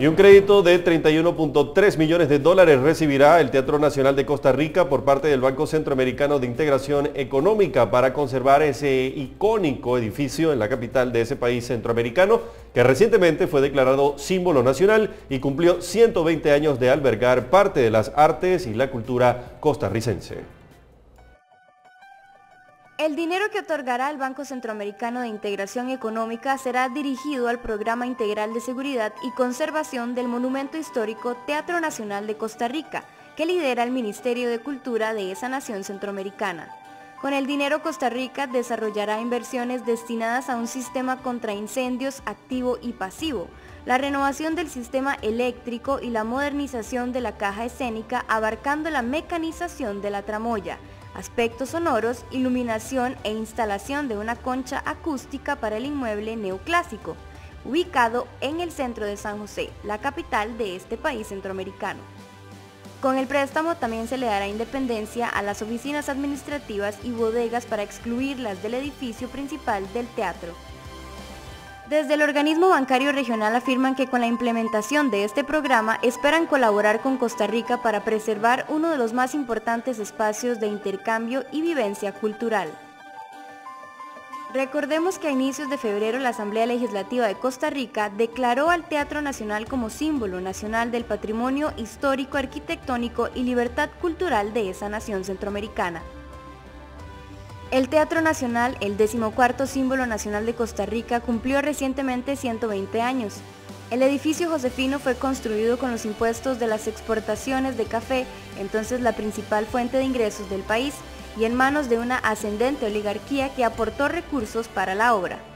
Y un crédito de 31.3 millones de dólares recibirá el Teatro Nacional de Costa Rica por parte del Banco Centroamericano de Integración Económica para conservar ese icónico edificio en la capital de ese país centroamericano, que recientemente fue declarado símbolo nacional y cumplió 120 años de albergar parte de las artes y la cultura costarricense. El dinero que otorgará el Banco Centroamericano de Integración Económica será dirigido al Programa Integral de Seguridad y Conservación del Monumento Histórico Teatro Nacional de Costa Rica, que lidera el Ministerio de Cultura de esa nación centroamericana. Con el dinero, Costa Rica desarrollará inversiones destinadas a un sistema contra incendios activo y pasivo, la renovación del sistema eléctrico y la modernización de la caja escénica, abarcando la mecanización de la tramoya, aspectos sonoros, iluminación e instalación de una concha acústica para el inmueble neoclásico, ubicado en el centro de San José, la capital de este país centroamericano. Con el préstamo también se le dará independencia a las oficinas administrativas y bodegas para excluirlas del edificio principal del teatro. Desde el organismo bancario regional afirman que con la implementación de este programa esperan colaborar con Costa Rica para preservar uno de los más importantes espacios de intercambio y vivencia cultural. Recordemos que a inicios de febrero la Asamblea Legislativa de Costa Rica declaró al Teatro Nacional como símbolo nacional del patrimonio histórico, arquitectónico y libertad cultural de esa nación centroamericana. El Teatro Nacional, el 14º símbolo nacional de Costa Rica, cumplió recientemente 120 años. El edificio josefino fue construido con los impuestos de las exportaciones de café, entonces la principal fuente de ingresos del país, y en manos de una ascendente oligarquía que aportó recursos para la obra.